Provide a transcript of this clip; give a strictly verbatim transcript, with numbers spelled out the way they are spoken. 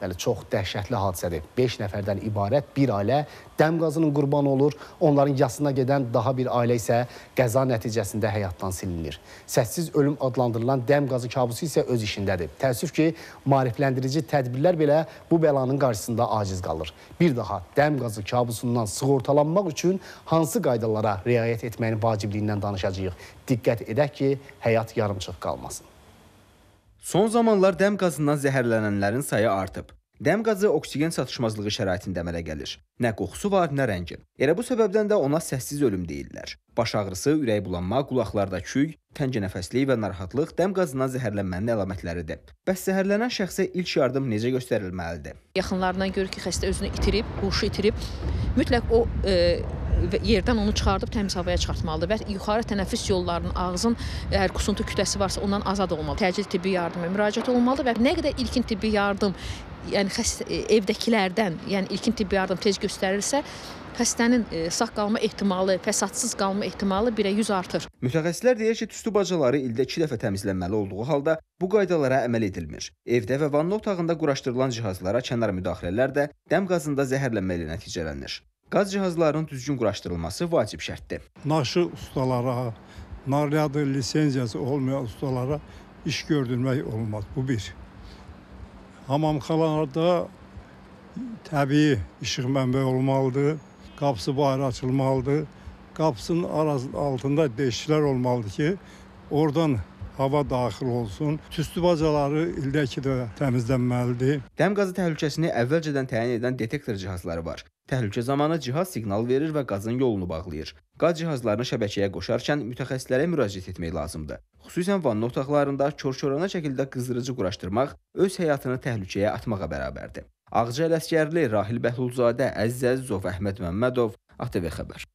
Bəli, çox dəhşətli hadisədir. beş nəfərdən ibarət bir ailə dəm qazının qurbanı olur. Onların yasına gedən daha bir ailə isə qəza nəticəsində həyatdan silinir. Səssiz ölüm adlandırılan dəm qazı kabusu isə öz işindədir. Təəssüf ki, maarifləndirici tədbirlər belə bu bəlanın qarşısında aciz qalır. Bir daha dəm qazı kabusundan sığortalanmaq üçün hansı qaydalara riayət etməyin vacibliyindən danışacağıq. Diqqət edək ki, həyat yarımçıq qalmasın. Son zamanlar dəm qazından zəhərlənənlərin sayı artıb. Dəm qazı oksigen çatışmazlığı şəraitində əmələ gəlir. Nə qoxusu var, nə rəngi. Elə bu səbəbdən də ona səssiz ölüm deyirlər. Baş ağrısı, ürək bulanma, qulaqlarda küy, təngə nəfəslik və narahatlıq dəm qazından zəhərlənmənin əlamətləridir. Bəs zəhərlənən şəxsə ilk yardım necə göstərilməlidir? Yaxınlarından görür ki, xəstə özünü itirib, huşu itirib, mütləq o e yerdən onu çıxardıb təmiz havaya çıxartmalıdır və yuxarı tənəffüs yollarının, ağzın əgər kusuntu kütləsi varsa ondan azad olmalıdır. Təcil tibbi yardıma müraciət olunmalıdır və nə qədər ilkin tibbi yardım, yəni xəstə, evdəkilərdən, yəni ilkin tibbi yardım tez göstərilirsə, xəstənin sağ qalma ehtimalı, fəsadsız qalma ehtimalı birə yüz artır. Mütəxəssislər deyir ki, tüstü bacaları ildə iki dəfə təmizlənməli olduğu halda bu qaydalara əməl edilmir. Evdə və vanna otağında quraşdırılan cihazlara kənar müdaxilələr də dəm qazında zəhərlənmə ilə nəticələnir. Qaz cihazlarının düzgün quraşdırılması vacib şərtdir. Naşı ustalara, naryada lisenziyası olmayan ustalara iş gördürmək olmaz. Bu bir. Hamamxanalarda təbii işıq mənbəyi olmalıdır. Qapısı bayra açılmalıdır. Qapısının altında deşiklər olmalıdır ki, oradan hava daxil olsun. Tüstü bacaları ildə iki də təmizlənməlidir. Dəm qazı təhlükəsini əvvəlcədən təyin edən detektor cihazları var. Təhlükə zamanı cihaz siqnal verir və qazın yolunu bağlayır. Qaz cihazlarını şəbəkəyə qoşarkən mütəxəssislərə müraciət etmək lazımdır. Xüsusən vanna otaqlarında kor-korana şəkildə qızdırıcı quraşdırmaq öz həyatını təhlükəyə atmağa bərabərdir. Ağca Ələsgərli, Rahil Bəhlulzadə, Əziz Əzizov, Əhməd Məmmədov, A T V Xəbər.